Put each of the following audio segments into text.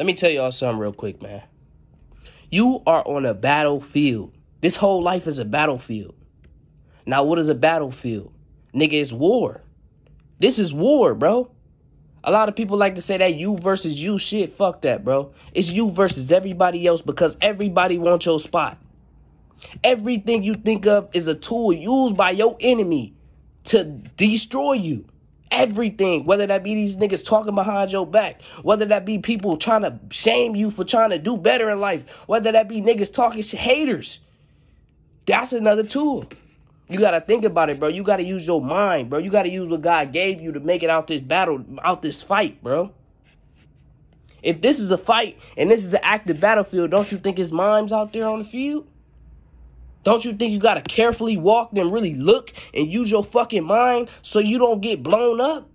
Let me tell y'all something real quick, man. You are on a battlefield. This whole life is a battlefield. Now, what is a battlefield? Nigga, it's war. This is war, bro. A lot of people like to say that you versus you shit. Fuck that, bro. It's you versus everybody else because everybody wants your spot. Everything you think of is a tool used by your enemy to destroy you. Everything, whether that be these niggas talking behind your back, whether that be people trying to shame you for trying to do better in life, whether that be niggas talking shit, haters. That's another tool. You got to think about it, bro. You got to use your mind, bro. You got to use what God gave you to make it out this battle, out this fight, bro. If this is a fight and this is an active battlefield, don't you think it's mimes out there on the field? Don't you think you got to carefully walk and really look and use your fucking mind so you don't get blown up?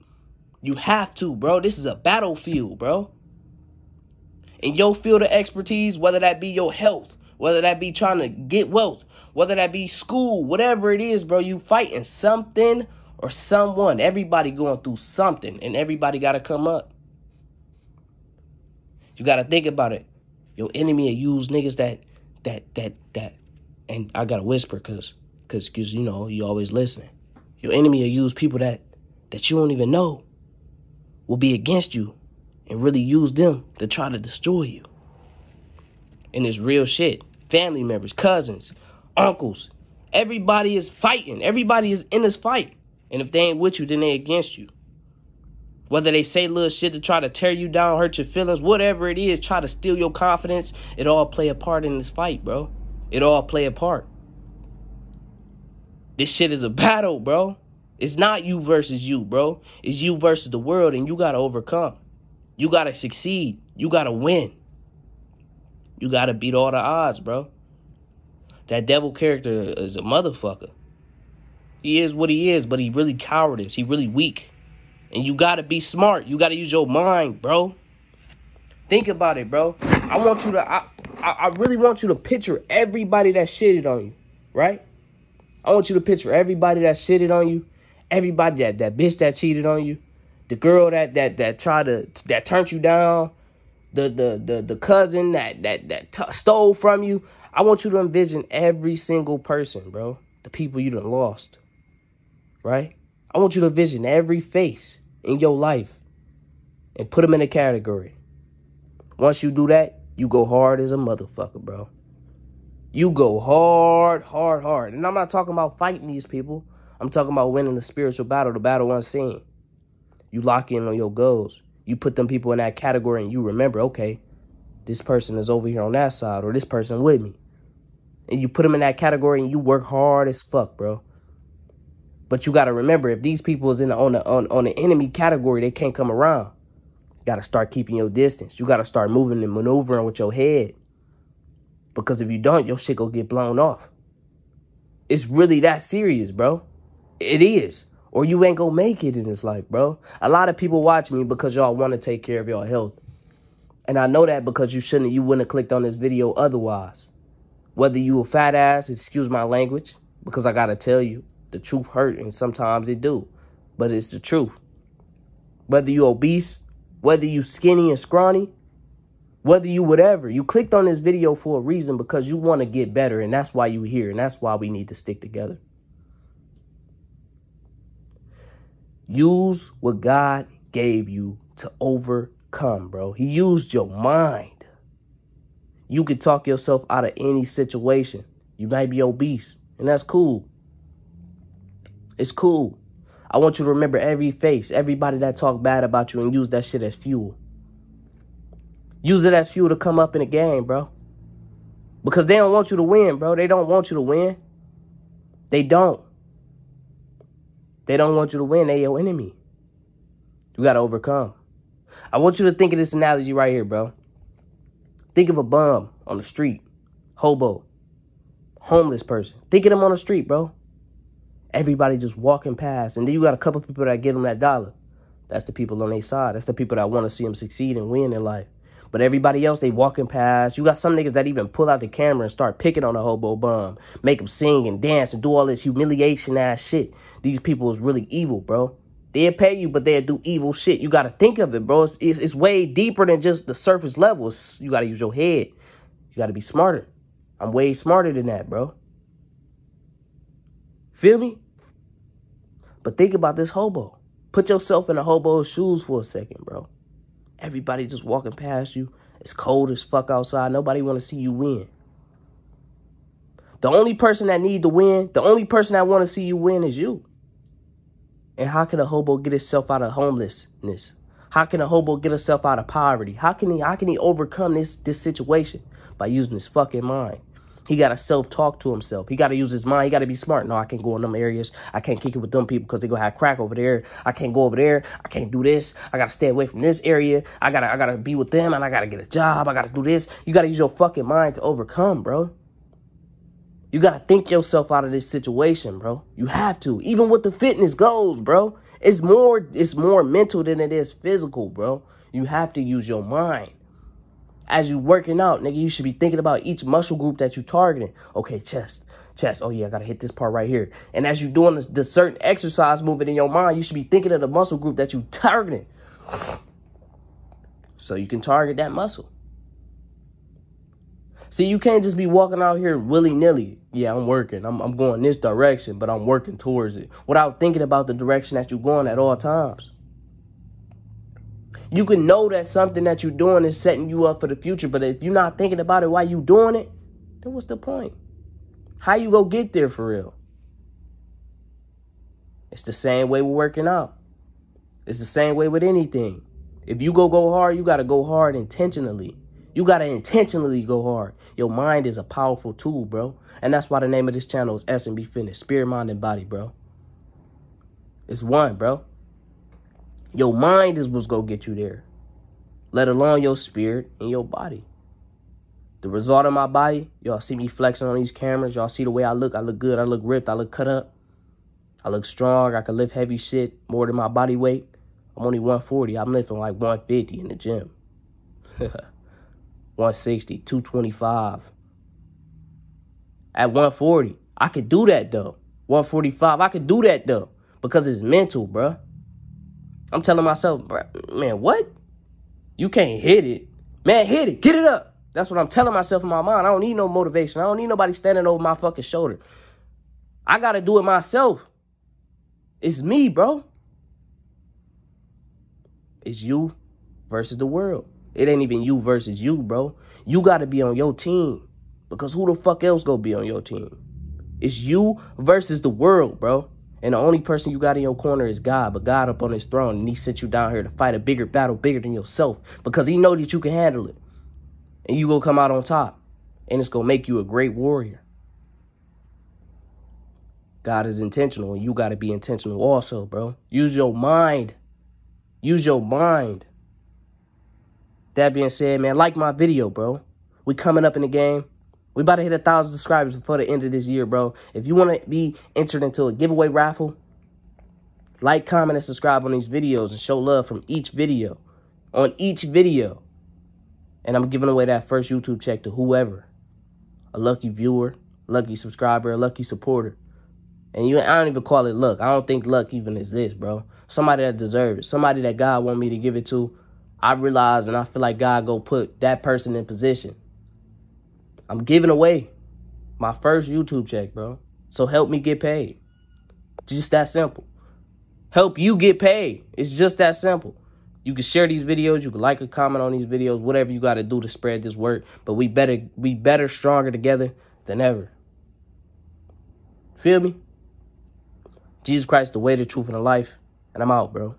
You have to, bro. This is a battlefield, bro. In your field of expertise, whether that be your health, whether that be trying to get wealth, whether that be school, whatever it is, bro, you fighting something or someone. Everybody going through something, and everybody got to come up. You got to think about it. Your enemy will use niggas that. And I got to whisper because you know, you always listening. Your enemy will use people that you don't even know will be against you and really use them to try to destroy you. And it's real shit. Family members, cousins, uncles. Everybody is fighting. Everybody is in this fight. And if they ain't with you, then they against you. Whether they say little shit to try to tear you down, hurt your feelings, whatever it is, try to steal your confidence, it all play a part in this fight, bro. It all play a part. This shit is a battle, bro. It's not you versus you, bro. It's you versus the world, and you got to overcome. You got to succeed. You got to win. You got to beat all the odds, bro. That devil character is a motherfucker. He is what he is, but he really cowardice. He really weak. And you got to be smart. You got to use your mind, bro. Think about it, bro. I want you to... I really want you to picture everybody that shitted on you, right? I want you to picture everybody that shitted on you, everybody that bitch that cheated on you, the girl that tried to that turned you down, the cousin that stole from you. I want you to envision every single person, bro. The people you done lost, right? I want you to envision every face in your life and put them in a category. Once you do that, you go hard as a motherfucker, bro. You go hard, hard, hard. And I'm not talking about fighting these people. I'm talking about winning the spiritual battle, the battle unseen. You lock in on your goals. You put them people in that category and you remember, okay, this person is over here on that side or this person with me. And you put them in that category and you work hard as fuck, bro. But you got to remember, if these people is in the, on the enemy category, they can't come around. Got to start keeping your distance. You got to start moving and maneuvering with your head. Because if you don't, your shit gonna get blown off. It's really that serious, bro. It is. Or you ain't gonna make it in this life, bro. A lot of people watch me because y'all want to take care of your health. And I know that because you wouldn't have clicked on this video otherwise. Whether you a fat ass, excuse my language, because I got to tell you, the truth hurt and sometimes it do. But it's the truth. Whether you obese, whether you skinny and scrawny, whether you whatever, you clicked on this video for a reason because you want to get better, and that's why you here, and that's why we need to stick together. Use what God gave you to overcome, bro. He used your mind. You could talk yourself out of any situation. You might be obese, and that's cool. It's cool. I want you to remember every face, everybody that talk bad about you, and use that shit as fuel. Use it as fuel to come up in the game, bro. Because they don't want you to win, bro. They don't want you to win. They don't. They don't want you to win. They your enemy. You got to overcome. I want you to think of this analogy right here, bro. Think of a bum on the street, hobo, homeless person. Think of them on the street, bro. Everybody just walking past. And then you got a couple people that get them that dollar. That's the people on their side. That's the people that want to see them succeed and win in life. But everybody else, they walking past. You got some niggas that even pull out the camera and start picking on a hobo bum. Make them sing and dance and do all this humiliation ass shit. These people is really evil, bro. They'll pay you, but they'll do evil shit. You got to think of it, bro. It's way deeper than just the surface levels. You got to use your head. You got to be smarter. I'm way smarter than that, bro. Feel me? But think about this hobo. Put yourself in a hobo's shoes for a second, bro. Everybody just walking past you. It's cold as fuck outside. Nobody want to see you win. The only person that need to win, the only person that want to see you win is you. And how can a hobo get himself out of homelessness? How can a hobo get himself out of poverty? How can he overcome this situation? By using his fucking mind. He got to self-talk to himself. He got to use his mind. He got to be smart. No, I can't go in them areas. I can't kick it with them people because they going to have crack over there. I can't go over there. I can't do this. I got to stay away from this area. I gotta be with them, and I got to get a job. I got to do this. You got to use your fucking mind to overcome, bro. You got to think yourself out of this situation, bro. You have to. Even with the fitness goals, bro. It's more mental than it is physical, bro. You have to use your mind. As you working out, nigga, you should be thinking about each muscle group that you targeting. Okay, chest. Oh, yeah, I got to hit this part right here. And as you doing the certain exercise movement in your mind, you should be thinking of the muscle group that you targeting. So you can target that muscle. See, you can't just be walking out here willy-nilly. Yeah, I'm working. I'm going this direction, but I'm working towards it. Without thinking about the direction that you're going at all times. You can know that something that you're doing is setting you up for the future, but if you're not thinking about it while you're doing it, then what's the point? How you go get there for real? It's the same way with working out. It's the same way with anything. If you go hard, you got to go hard intentionally. You got to intentionally go hard. Your mind is a powerful tool, bro. And that's why the name of this channel is SMB Fitness, Spirit, Mind, and Body, bro. It's one, bro. Your mind is what's going to get you there, let alone your spirit and your body. The result of my body, y'all see me flexing on these cameras. Y'all see the way I look. I look good. I look ripped. I look cut up. I look strong. I can lift heavy shit more than my body weight. I'm only 140. I'm lifting like 150 in the gym. 160, 225. At 140, I could do that, though. 145, I could do that, though, because it's mental, bruh. I'm telling myself, man, what? You can't hit it. Man, hit it. Get it up. That's what I'm telling myself in my mind. I don't need no motivation. I don't need nobody standing over my fucking shoulder. I got to do it myself. It's me, bro. It's you versus the world. It ain't even you versus you, bro. You got to be on your team because who the fuck else going to be on your team? It's you versus the world, bro. And the only person you got in your corner is God. But God up on his throne. And he sent you down here to fight a bigger battle, bigger than yourself. Because he know that you can handle it. And you going to come out on top. And it's going to make you a great warrior. God is intentional. And you got to be intentional also, bro. Use your mind. Use your mind. That being said, man, like my video, bro. We coming up in the game. We about to hit 1,000 subscribers before the end of this year, bro. If you want to be entered into a giveaway raffle, like, comment, and subscribe on these videos and show love from each video. On each video. And I'm giving away that first YouTube check to whoever. A lucky viewer, lucky subscriber, a lucky supporter. And I don't even call it luck. I don't think luck even is this, bro. Somebody that deserves it. Somebody that God want me to give it to. I realize and I feel like God go put that person in position. I'm giving away my first YouTube check, bro. So help me get paid. Just that simple. Help you get paid. It's just that simple. You can share these videos. You can like or comment on these videos. Whatever you got to do to spread this word. But we better, stronger together than ever. Feel me? Jesus Christ, the way, the truth, and the life. And I'm out, bro.